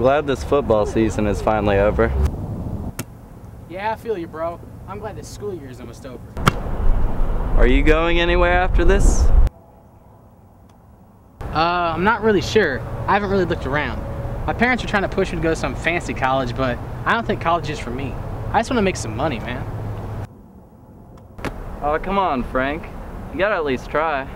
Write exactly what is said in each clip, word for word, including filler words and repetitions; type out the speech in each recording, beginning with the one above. glad this football season is finally over. Yeah, I feel you, bro. I'm glad this school year is almost over. Are you going anywhere after this? Uh, I'm not really sure. I haven't really looked around. My parents are trying to push me to go to some fancy college, but I don't think college is for me. I just want to make some money, man. Oh, come on, Frank. You gotta at least try.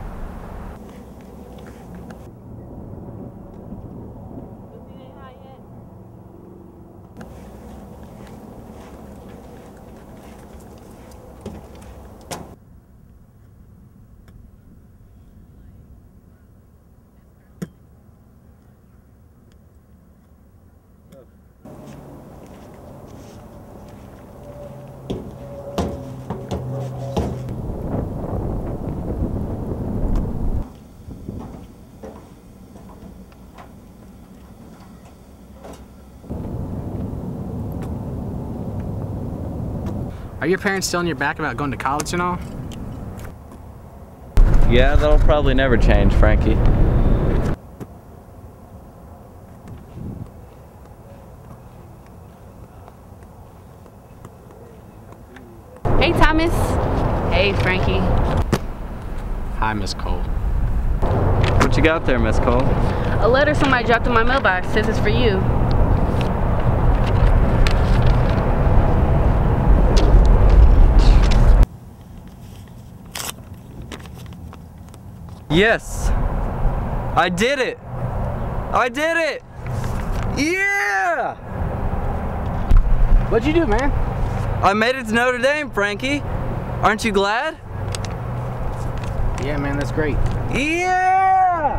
Are your parents still on your back about going to college and all? Yeah, that'll probably never change, Frankie. Hey, Thomas. Hey, Frankie. Hi, Miss Cole. What you got there, Miss Cole? A letter somebody dropped in my mailbox. Says it's for you. Yes, I did it! I did it! Yeah! What'd you do, man? I made it to Notre Dame, Frankie. Aren't you glad? Yeah, man, that's great. Yeah!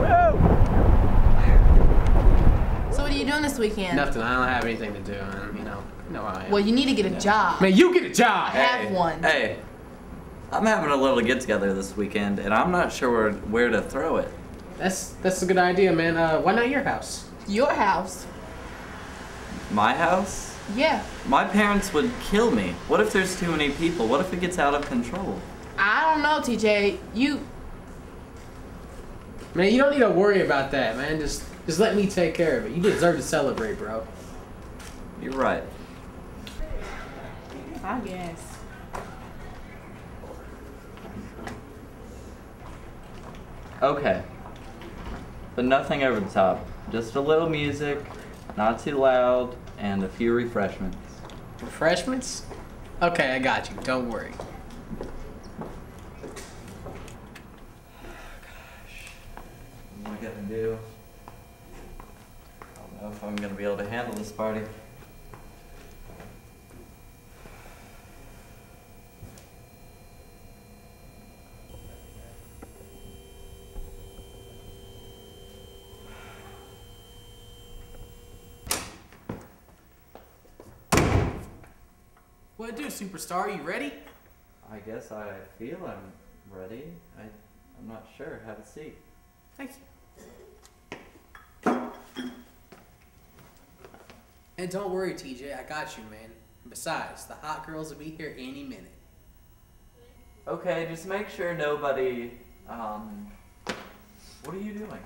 Whoa! So what are you doing this weekend? Nothing. I don't have anything to do. I'm, you know, you know how I am. Well, you need to get a job. Man, you get a job! I have one. Hey. I'm having a little get-together this weekend, and I'm not sure where, where to throw it. That's that's a good idea, man. Uh, why not your house? Your house? My house? Yeah. My parents would kill me. What if there's too many people? What if it gets out of control? I don't know, T J. You... Man, you don't need to worry about that, man. Just, just let me take care of it. You deserve to celebrate, bro. You're right. I guess. Okay, but nothing over the top. Just a little music, not too loud, and a few refreshments. Refreshments? Okay, I got you. Don't worry. Oh, gosh. What am I gonna do? I don't know if I'm gonna be able to handle this party. What do, superstar? You ready? I guess I feel I'm ready. I, I'm not sure. Have a seat. Thank you. And don't worry, T J. I got you, man. Besides, the hot girls will be here any minute. Okay, just make sure nobody... Um... What are you doing?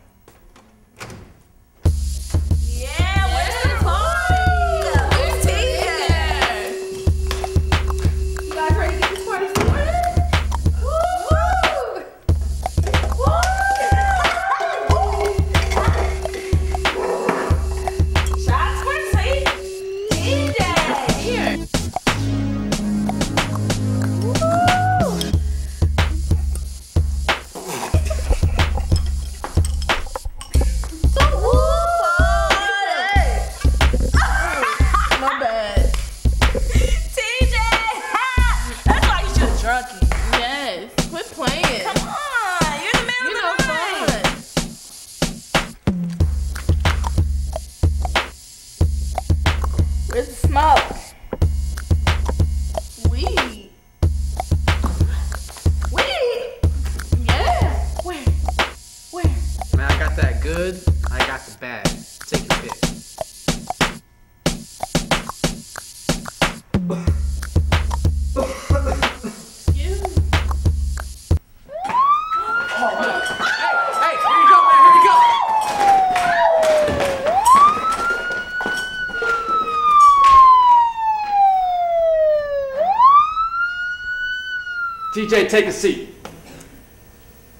T J, take a seat.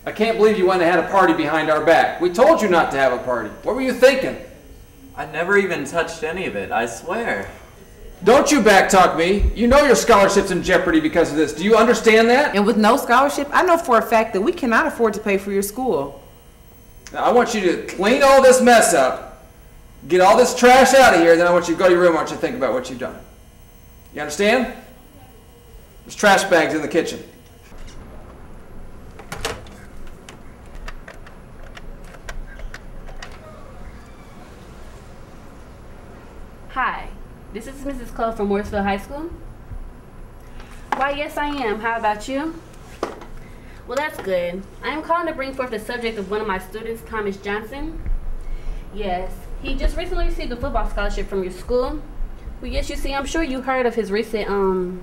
I can't believe you went and had a party behind our back. We told you not to have a party. What were you thinking? I never even touched any of it, I swear. Don't you backtalk me. You know your scholarship's in jeopardy because of this. Do you understand that? And with no scholarship, I know for a fact that we cannot afford to pay for your school. Now, I want you to clean all this mess up, get all this trash out of here, then I want you to go to your room. I want you to think about what you've done. You understand? There's trash bags in the kitchen. Hi, this is Missus Clough from Warsville High School. Why, yes I am. How about you? Well, that's good. I am calling to bring forth the subject of one of my students, Thomas Johnson. Yes, he just recently received a football scholarship from your school. Well, yes, you see, I'm sure you heard of his recent, um,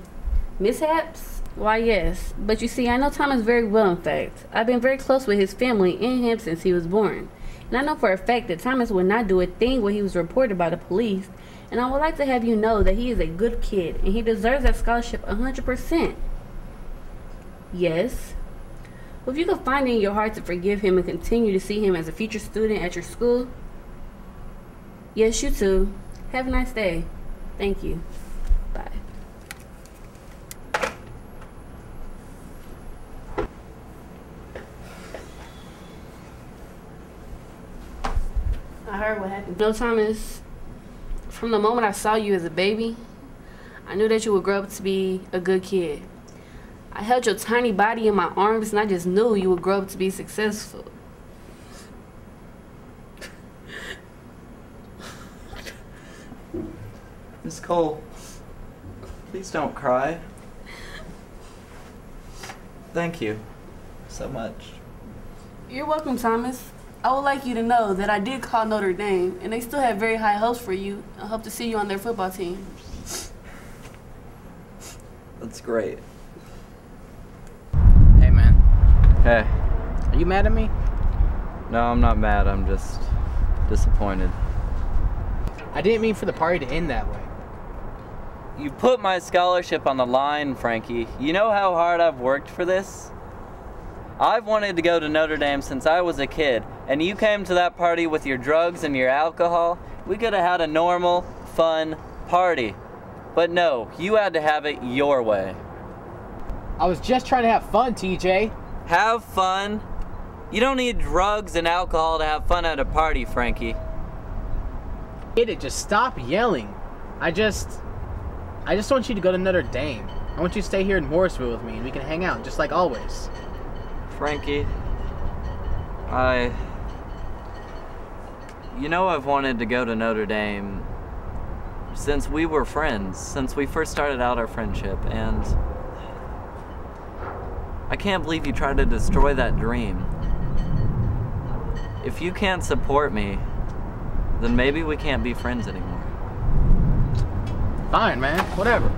mishaps. Why, yes. But you see, I know Thomas very well, in fact. I've been very close with his family and him since he was born. And I know for a fact that Thomas would not do a thing when he was reported by the police. And I would like to have you know that he is a good kid and he deserves that scholarship one hundred percent. Yes. Well, if you could find it in your heart to forgive him and continue to see him as a future student at your school. Yes, you too. Have a nice day. Thank you. Bye. I heard what happened. No, Thomas. From the moment I saw you as a baby, I knew that you would grow up to be a good kid. I held your tiny body in my arms and I just knew you would grow up to be successful. Miss Cole, please don't cry. Thank you so much. You're welcome, Thomas. I would like you to know that I did call Notre Dame, and they still have very high hopes for you. I hope to see you on their football team. That's great. Hey, man. Hey. Are you mad at me? No, I'm not mad. I'm just disappointed. I didn't mean for the party to end that way. You put my scholarship on the line, Frankie. You know how hard I've worked for this? I've wanted to go to Notre Dame since I was a kid, and you came to that party with your drugs and your alcohol. We could have had a normal, fun party. But no, you had to have it your way. I was just trying to have fun, T J. Have fun? You don't need drugs and alcohol to have fun at a party, Frankie. It just stop yelling. I just, I just want you to go to Notre Dame. I want you to stay here in Morrisville with me, and we can hang out just like always. Frankie, I, you know I've wanted to go to Notre Dame since we were friends, since we first started out our friendship, and I can't believe you tried to destroy that dream. If you can't support me, then maybe we can't be friends anymore. Fine, man, whatever.